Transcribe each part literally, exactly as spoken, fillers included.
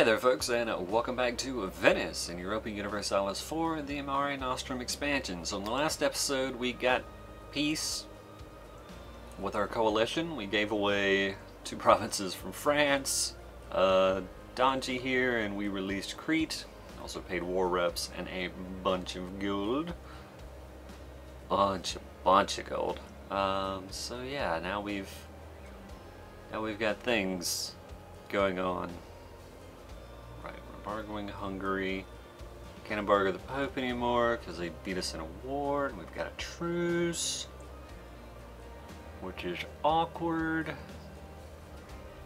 Hey there folks, and welcome back to Venice in Europa Universalis four, the Mare Nostrum expansion. So in the last episode we got peace with our coalition. We gave away two provinces from France, uh, Dondi here, and we released Crete. Also paid war reps and a bunch of gold. Bunch, bunch of gold. Um, so yeah, now we've, now we've got things going on. Barging Hungary. Can't embargo the Pope anymore because they beat us in a war, and we've got a truce, which is awkward.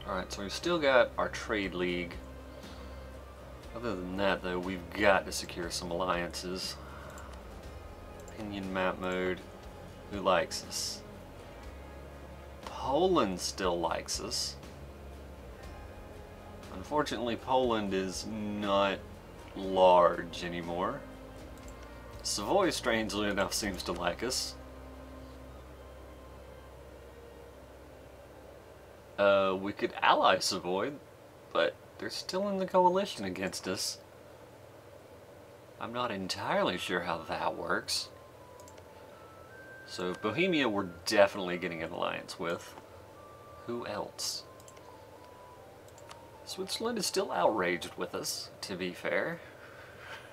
Alright, so we've still got our trade league. Other than that, though, we've got to secure some alliances. Opinion map mode. Who likes us? Poland still likes us. Unfortunately, Poland is not large anymore. Savoy, strangely enough, seems to like us. Uh, we could ally Savoy, but they're still in the coalition against us. I'm not entirely sure how that works. So Bohemia, we're definitely getting an alliance with. Who else? Switzerland is still outraged with us, to be fair.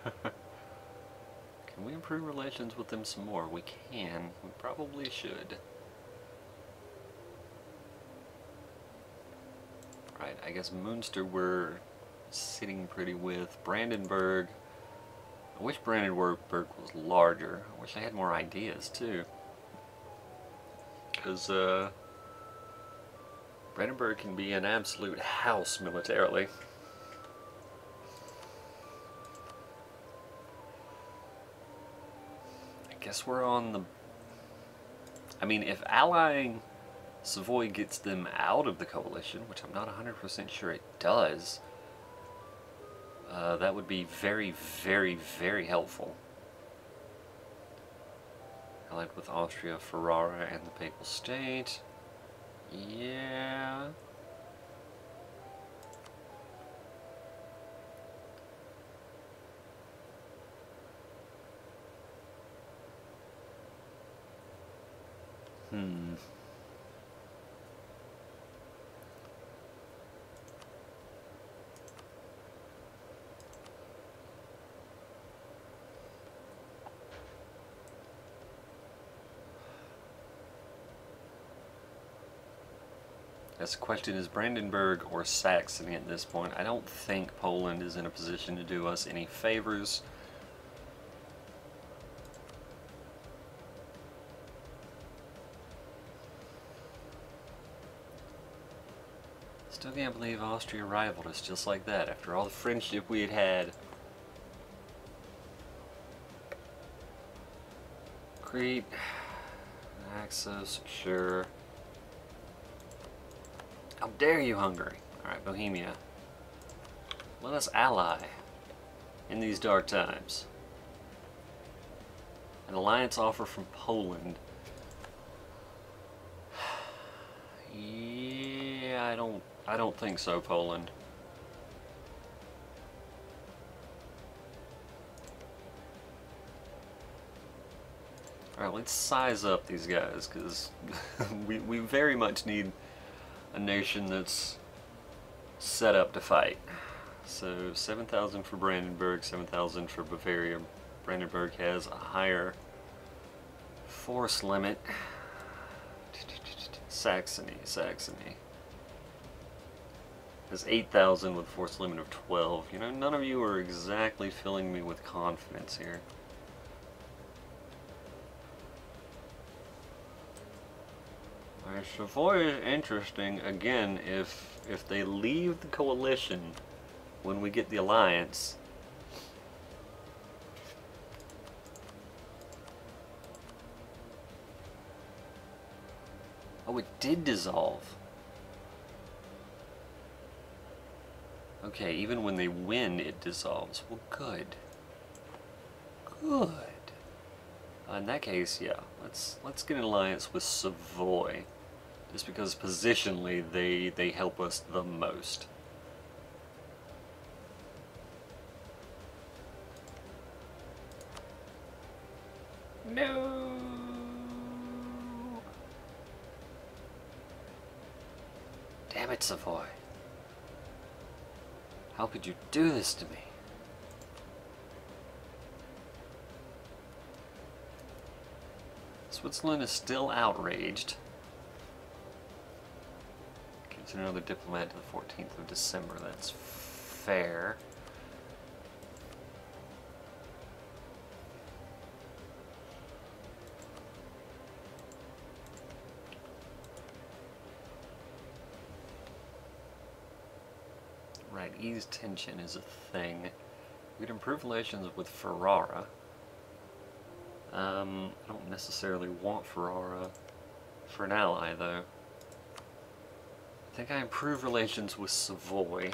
Can we improve relations with them some more? We can. We probably should. Right, I guess Munster we're sitting pretty with. Brandenburg. I wish Brandenburg was larger. I wish I had more ideas, too. Because, uh... Brandenburg can be an absolute house militarily. I guess we're on the... I mean, if allying Savoy gets them out of the coalition, which I'm not one hundred percent sure it does, uh, that would be very, very, very helpful. Allied with Austria, Ferrara, and the Papal State. Yeah. Hmm. That's the question, is Brandenburg or Saxony at this point? I don't think Poland is in a position to do us any favors. Still can't believe Austria rivaled us just like that after all the friendship we had had. Crete, Naxos, sure. How dare you, Hungary? Alright, Bohemia. Let us ally in these dark times. An alliance offer from Poland. Yeah, I don't I don't think so, Poland. Alright, let's size up these guys, because we, we very much need a nation that's set up to fight. So seven thousand for Brandenburg, seven thousand for Bavaria. Brandenburg has a higher force limit. Saxony, Saxony has eight thousand with a force limit of twelve. You know, none of you are exactly filling me with confidence here. Savoy is interesting, again, if if they leave the coalition when we get the alliance. Oh, it did dissolve. Okay, even when they win, it dissolves. Well, good. Good. Uh, in that case, yeah, let's let's get an alliance with Savoy. Just because, positionally, they, they help us the most. No! Damn it, Savoy. How could you do this to me? Switzerland is still outraged. Gives another diplomat to the fourteenth of December. That's fair. Right, ease tension is a thing. We'd improve relations with Ferrara. Um, I don't necessarily want Ferrara for an ally, though. I think I improve relations with Savoy.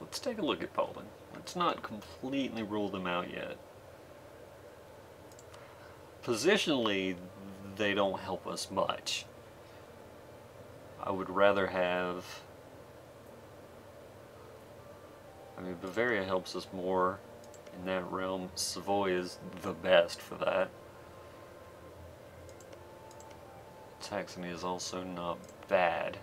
Let's take a look at Poland. Let's not completely rule them out yet. Positionally, they don't help us much. I would rather have, I mean, Bavaria helps us more in that realm. Savoy is the best for that. Saxony is also not bad.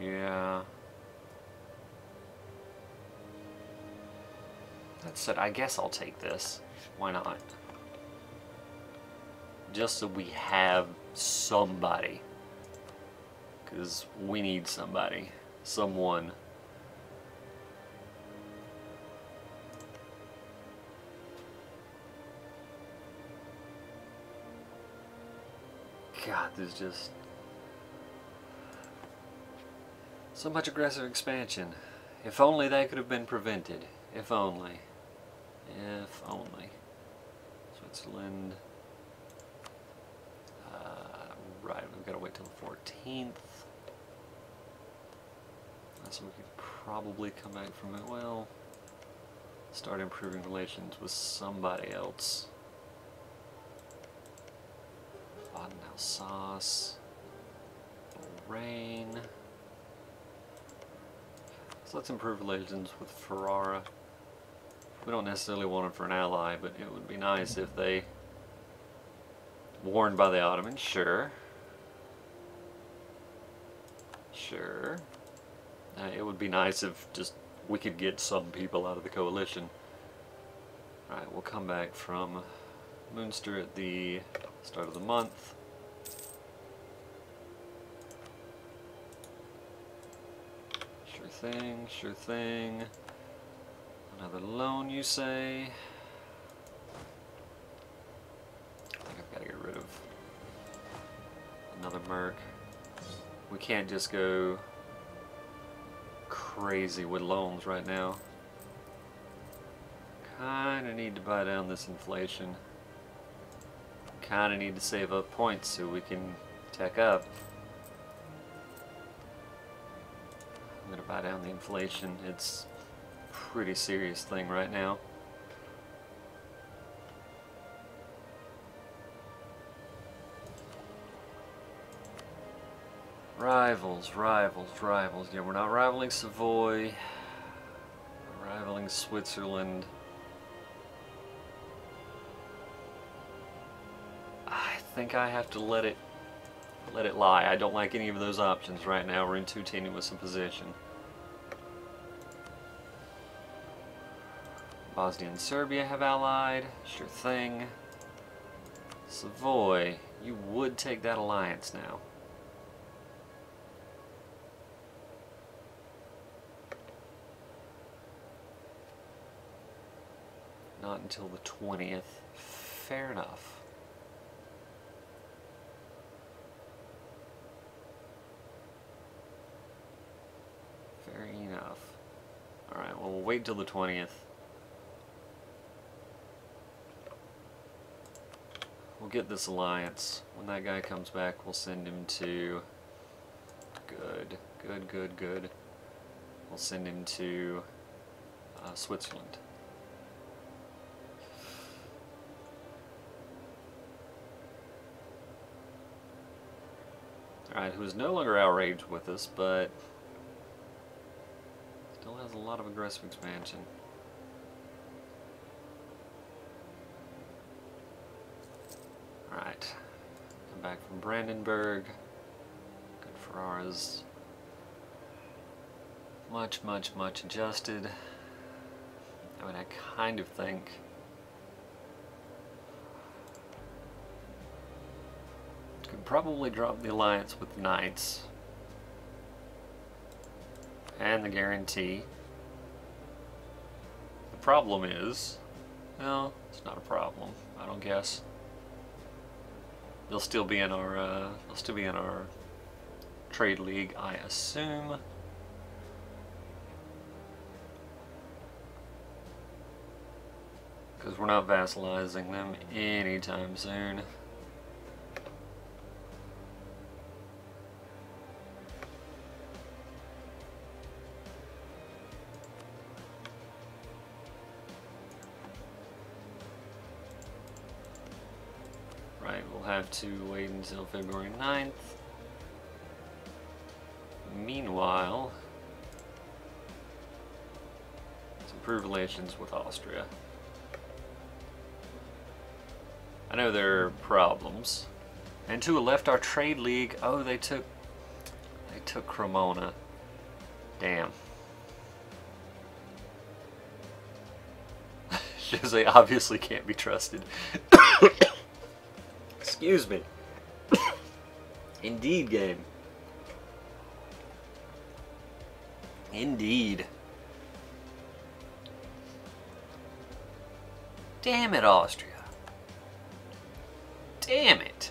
Yeah. That said, I guess I'll take this. Why not? Just so we have somebody. Because we need somebody. Someone. God, there's just so much aggressive expansion. If only that could have been prevented. If only. If only. Switzerland. Uh, right, we've got to wait till the fourteenth. So we could probably come back from it. Well, start improving relations with somebody else. Baden, Alsace. Lorraine. So let's improve relations with Ferrara. We don't necessarily want them for an ally, but it would be nice if they warned by the Ottomans, sure. Sure. Uh, it would be nice if just we could get some people out of the coalition. Alright, we'll come back from Munster at the start of the month. Sure thing, sure thing. Another loan, you say? I think I've got to get rid of another merc. We can't just go crazy with loans right now. Kind of need to buy down this inflation. Kind of need to save up points so we can tech up. I'm going to buy down the inflation. It's pretty serious thing right now. Rivals, rivals, rivals. Yeah, we're not rivaling Savoy. We're rivaling Switzerland. I think I have to let it let it lie. I don't like any of those options right now. We're in too tenuous a position. Bosnia and Serbia have allied. Sure thing. Savoy, you would take that alliance now. Not until the twentieth. Fair enough. Fair enough. Alright, well, we'll wait till the twentieth. We'll get this alliance. When that guy comes back, we'll send him to... Good, good, good, good. We'll send him to uh, Switzerland. Alright, who is no longer outraged with us, but still has a lot of aggressive expansion. Alright, come back from Brandenburg. Good Ferrara's much, much, much adjusted. I mean, I kind of think could probably drop the alliance with the Knights and the guarantee. The problem is, no, it's not a problem, I don't guess. They'll still be in our, uh, they'll still be in our trade league, I assume. Because we're not vassalizing them anytime soon. Right, we'll have to wait until February ninth. Meanwhile, let's improve relations with Austria. I know there are problems. And two left our trade league. Oh, they took they took Cremona. Damn. Jose obviously can't be trusted. Excuse me. Indeed, game. Indeed. Damn it, Austria. Damn it!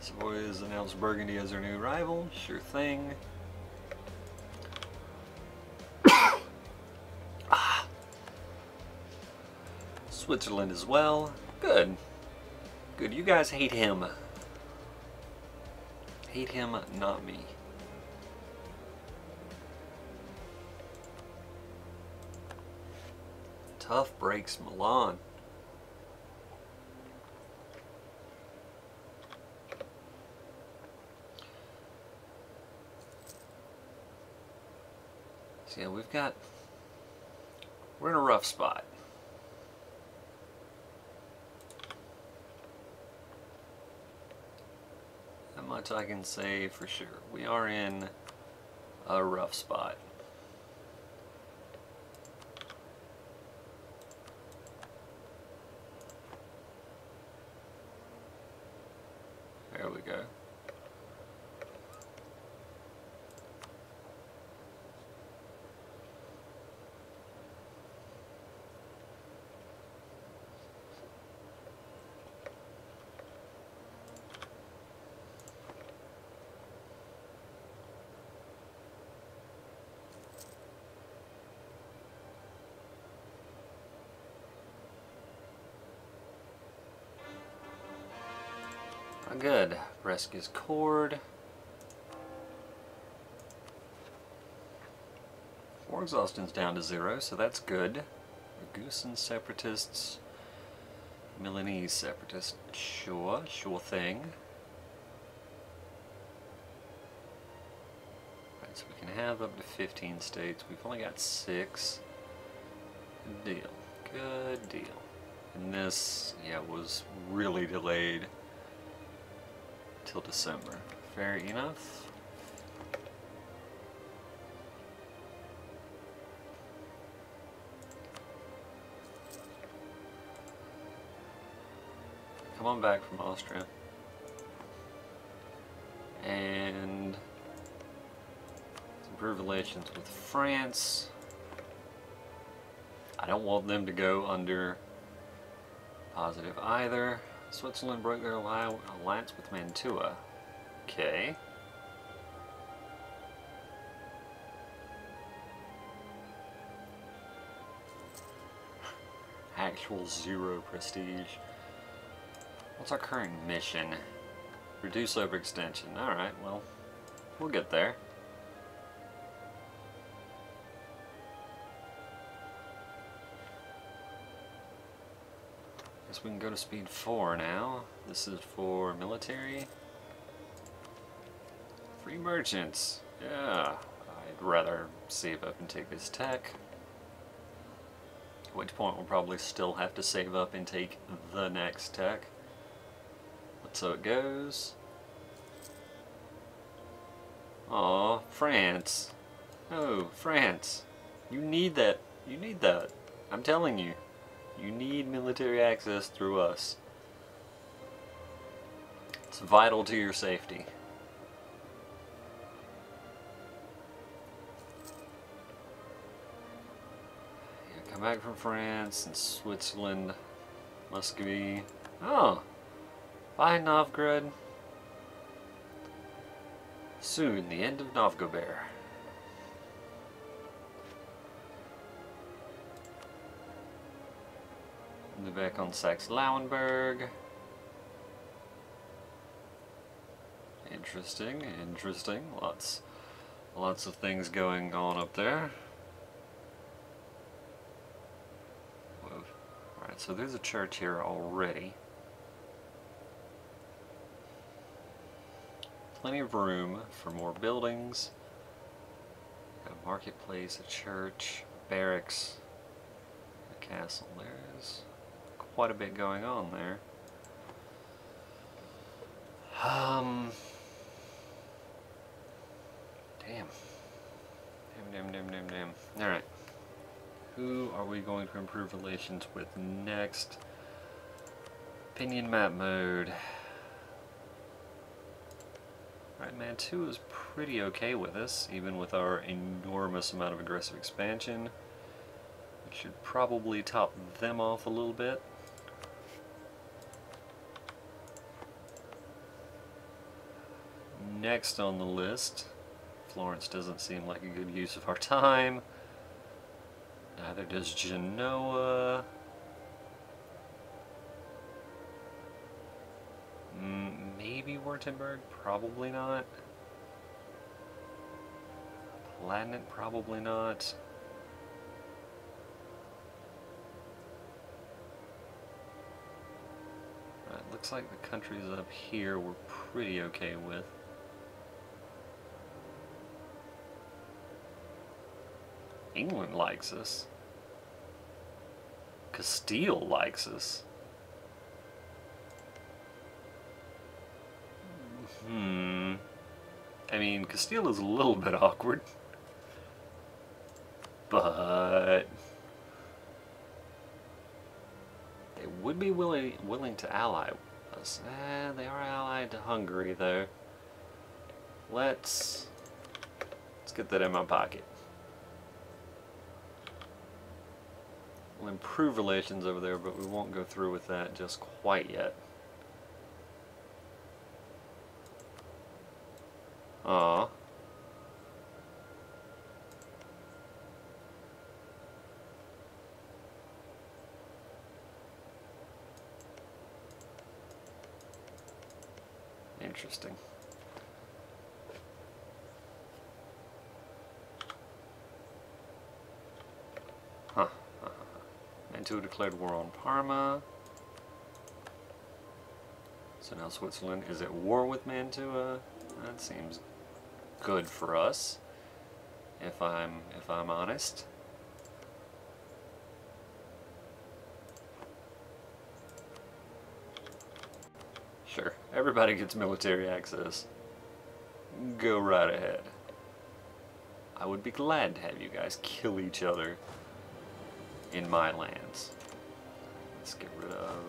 Savoy has announced Burgundy as their new rival. Sure thing. Ah. Switzerland as well. Good. Good. You guys hate him. Hate him, not me. Tough breaks, Milan. Yeah, we've got, we're in a rough spot. Not much I can say for sure. We are in a rough spot. There we go. Good. Rescue's cord. War exhaustion's down to zero, so that's good. Ragusan separatists. Milanese separatists. Sure, sure thing. Alright, so we can have up to fifteen states. We've only got six. Good deal. Good deal. And this, yeah, was really delayed. Till December. Fair enough. Come on back from Austria. And improve relations with France. I don't want them to go under positive either. Switzerland broke their alliance with Mantua. Okay. Actual zero prestige. What's our current mission? Reduce overextension. Alright, well, we'll get there. We can go to speed four now. This is for military. Free merchants. Yeah, I'd rather save up and take this tech. At which point we'll probably still have to save up and take the next tech. But so it goes. Aw, France. Oh, France. You need that. You need that. I'm telling you. You need military access through us. It's vital to your safety. Yeah, come back from France and Switzerland. Muscovy. Oh! Bye, Novgorod. Soon, the end of Novgorod. Back on Saxe-Lauenburg. Interesting, interesting. Lots, lots of things going on up there. Alright, so there's a church here already. Plenty of room for more buildings. Got a marketplace, a church, barracks, a castle. There is quite a bit going on there. Um. Damn. Damn, damn, damn, damn, damn. Alright. Who are we going to improve relations with next? Opinion map mode. Alright, Mantua is pretty okay with us, even with our enormous amount of aggressive expansion. We should probably top them off a little bit. Next on the list, Florence doesn't seem like a good use of our time. Neither does Genoa. Mm, maybe Württemberg, probably not. Palatinate, probably not. Right, looks like the countries up here we're pretty okay with. England likes us. Castile likes us. Hmm. I mean, Castile is a little bit awkward. But they would be willing willing to ally with us. Eh, they are allied to Hungary though. Let's let's get that in my pocket. We'll improve relations over there, but we won't go through with that just quite yet. Aww. Interesting. Huh. Mantua declared war on Parma. So now Switzerland is at war with Mantua. That seems good for us, if I'm if I'm honest. Sure, everybody gets military access. Go right ahead. I would be glad to have you guys kill each other in my lands. Let's get rid of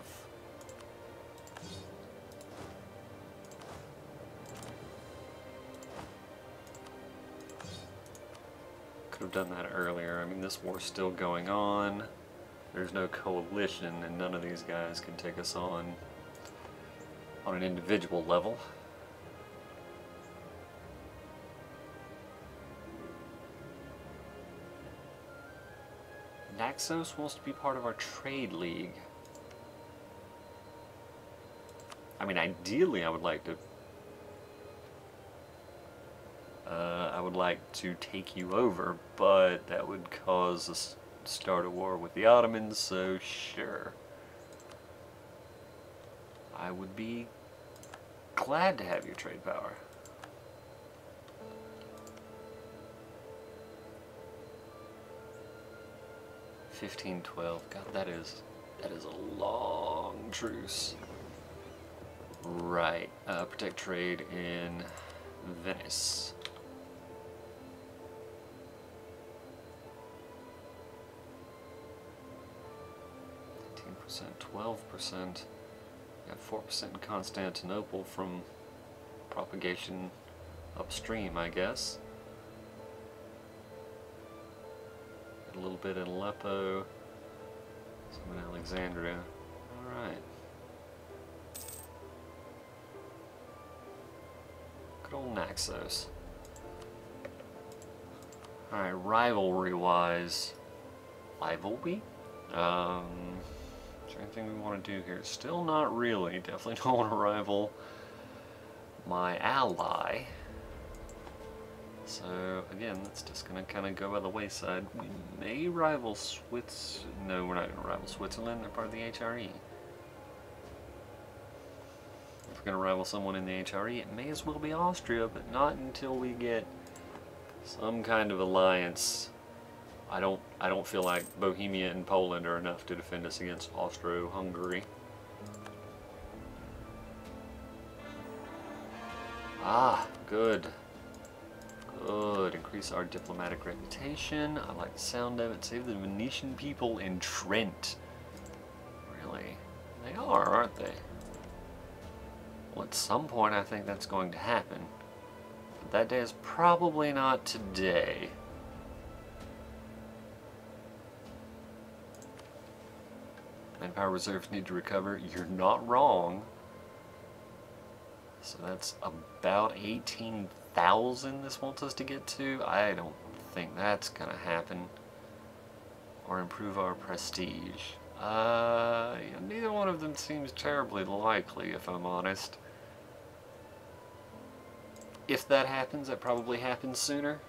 have done that earlier. I mean, this war's still going on. There's no coalition, and none of these guys can take us on on an individual level. Naxos wants to be part of our trade league. I mean, ideally, I would like to Uh, I would like to take you over, but that would cause us to start a war with the Ottomans, so sure. I would be glad to have your trade power. fifteen twelve. God, that is that is a long truce. Right. Uh, protect trade in Venice. twelve percent. Got four percent in Constantinople from propagation upstream, I guess. Got a little bit in Aleppo, some in Alexandria. Alright. Good old Naxos. Alright, rivalry-wise. Rivalry? Um... Anything we want to do here? Still not really. Definitely don't want to rival my ally. So again, that's just going to kind of go by the wayside. We may rival Swiss. No, we're not going to rival Switzerland. They're part of the H R E. If we're going to rival someone in the H R E, it may as well be Austria, but not until we get some kind of alliance. I don't, I don't feel like Bohemia and Poland are enough to defend us against Austro-Hungary. Ah, good. Good. Increase our diplomatic reputation. I like the sound of it. Save the Venetian people in Trent. Really? They are, aren't they? Well, at some point I think that's going to happen. But that day is probably not today. Manpower reserves need to recover. You're not wrong. So that's about eighteen thousand this wants us to get to. I don't think that's going to happen. Or improve our prestige. Uh, yeah, neither one of them seems terribly likely, if I'm honest. If that happens, that probably happens sooner.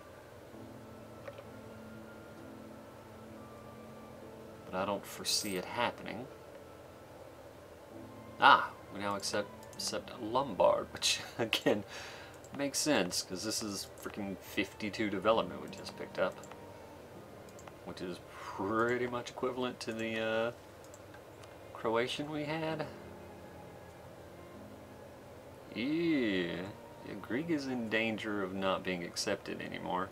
I don't foresee it happening. Ah, we now accept, accept Lombard, which again makes sense because this is freaking fifty-two development we just picked up, which is pretty much equivalent to the uh, Croatian we had. Yeah, yeah, Greek is in danger of not being accepted anymore,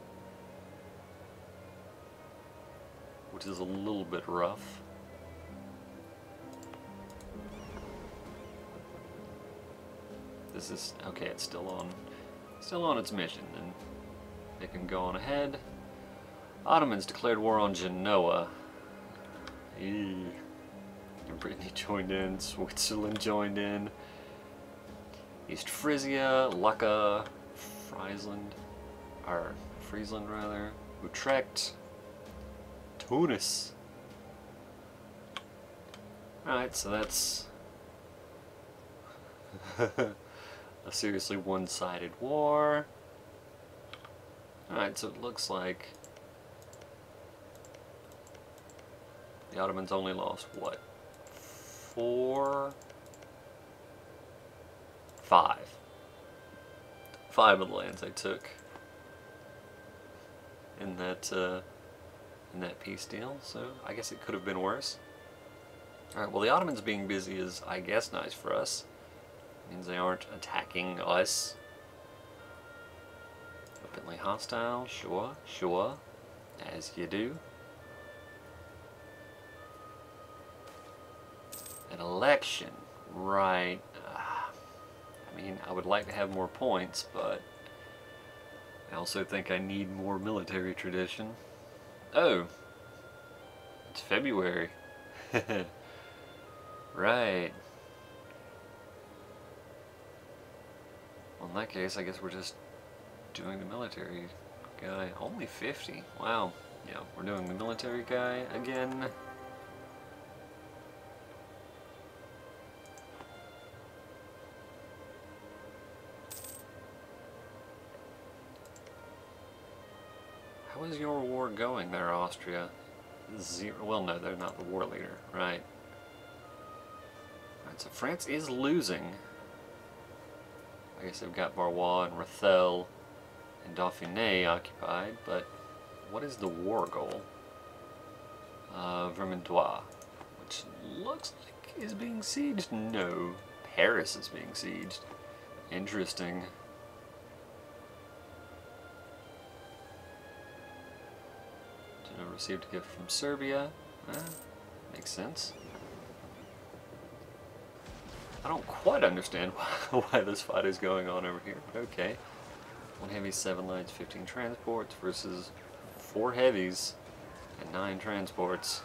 which is a little bit rough. This is okay. It's still on, still on its mission. Then they can go on ahead. Ottomans declared war on Genoa. Eee. And Brittany joined in. Switzerland joined in. East Frisia, Lucca, Friesland, or Friesland rather, Utrecht. Tunis. Alright, so that's a seriously one-sided war. Alright, so it looks like the Ottomans only lost, what, four? Five. Five of the lands they took in that, uh, in that peace deal, so I guess it could have been worse. Alright, well the Ottomans being busy is, I guess, nice for us. It means they aren't attacking us. Openly hostile, sure, sure, as you do. An election, right. Uh, I mean, I would like to have more points, but I also think I need more military tradition. Oh, it's February. Right. Well, in that case, I guess we're just doing the military guy. Only fifty. Wow. Yeah, we're doing the military guy again. How's your war going there, Austria? Zero. Well, no, they're not the war leader, right? All right, so France is losing. I guess they've got Barrois and Rethel and Dauphiné occupied, but what is the war goal? uh, Vermandois, which looks like is being sieged. No, Paris is being sieged. Interesting. Genoa received a gift from Serbia. Eh, makes sense. I don't quite understand why, why this fight is going on over here, but okay. One heavy, seven lights, fifteen transports versus four heavies and nine transports.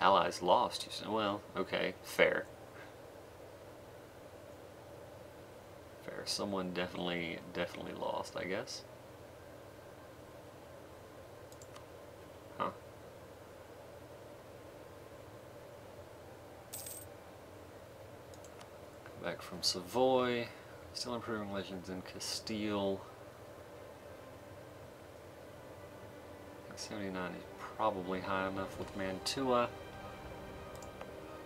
Allies lost, you said. Well, okay, fair. Fair. Someone definitely, definitely lost, I guess. Huh. Come back from Savoy. Still improving legends in Castile. I think seventy-nine is probably high enough with Mantua.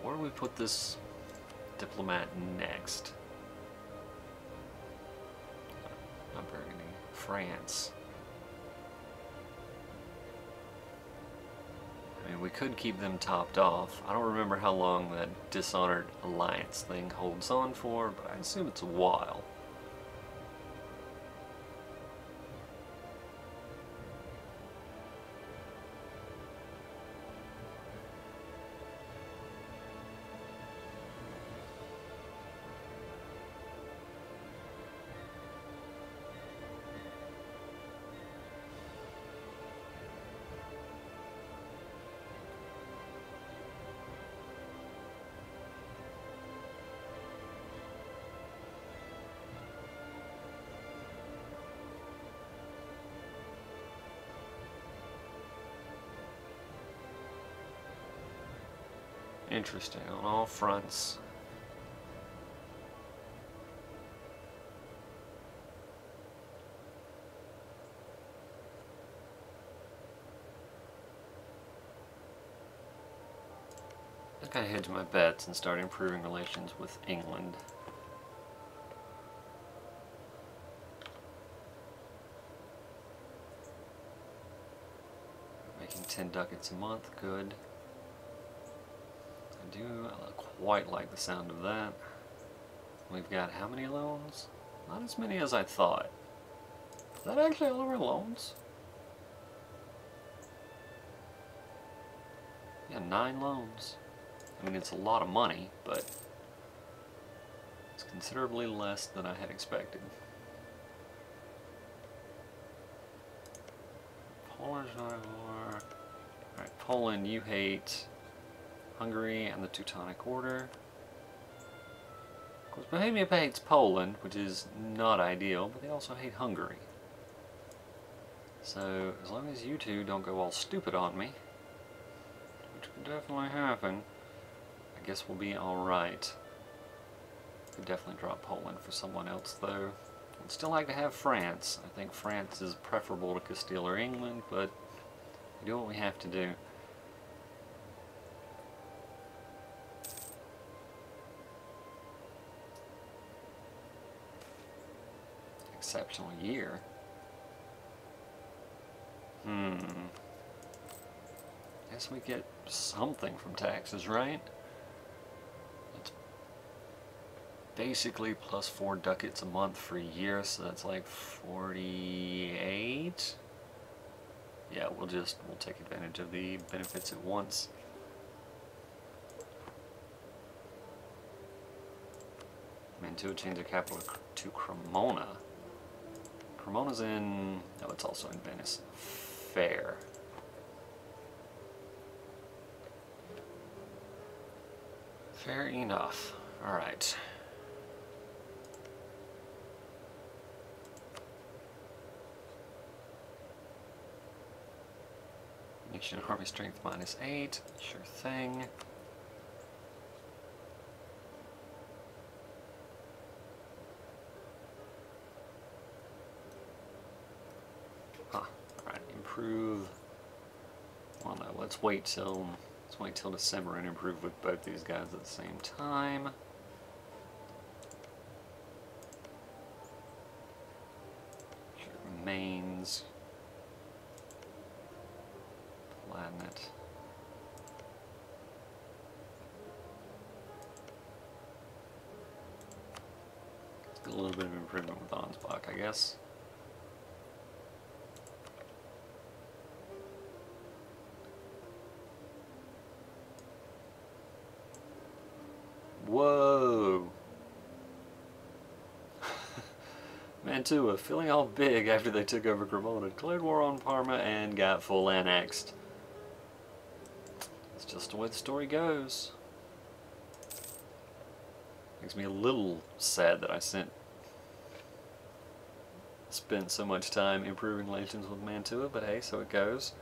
Where do we put this diplomat next? Not Burgundy. France. I mean, we could keep them topped off. I don't remember how long that Dishonored Alliance thing holds on for, but I assume it's a while. Interesting on all fronts. I gotta hedge my bets and start improving relations with England. Making ten ducats a month, good. I do quite like the sound of that. We've got how many loans? Not as many as I thought. Is that actually all of our loans? Yeah, nine loans. I mean, it's a lot of money, but it's considerably less than I had expected. Poland's not at war. Alright, Poland, you hate Hungary and the Teutonic Order. Of course, Bohemia hates Poland, which is not ideal, but they also hate Hungary. So, as long as you two don't go all stupid on me, which could definitely happen, I guess we'll be alright. Could definitely drop Poland for someone else, though. I'd still like to have France. I think France is preferable to Castile or England, but we do what we have to do. Exceptional year. Hmm. Guess we get something from taxes, right? It's basically plus four ducats a month for a year, so that's like forty-eight. Yeah, we'll just we'll take advantage of the benefits at once. Mantua changed the capital to Cremona. Cremona's in... no, it's also in Venice. Fair. Fair enough. Alright. Nation Army Strength minus eight. Sure thing. Improve. Well, no, let's wait till let's wait till December and improve with both these guys at the same time. Sure, Mainz. planet. A little bit of improvement with Ansbach, I guess. Whoa! Mantua, feeling all big after they took over Cremona, declared war on Parma and got full annexed. That's just the way the story goes. Makes me a little sad that I sent spent so much time improving relations with Mantua, but hey, so it goes.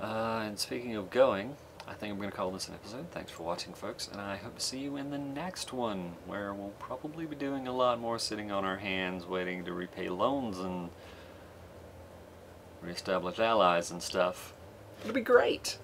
Uh, and speaking of going, I think I'm going to call this an episode. Thanks for watching, folks, and I hope to see you in the next one, where we'll probably be doing a lot more sitting on our hands waiting to repay loans and reestablish allies and stuff. It'll be great!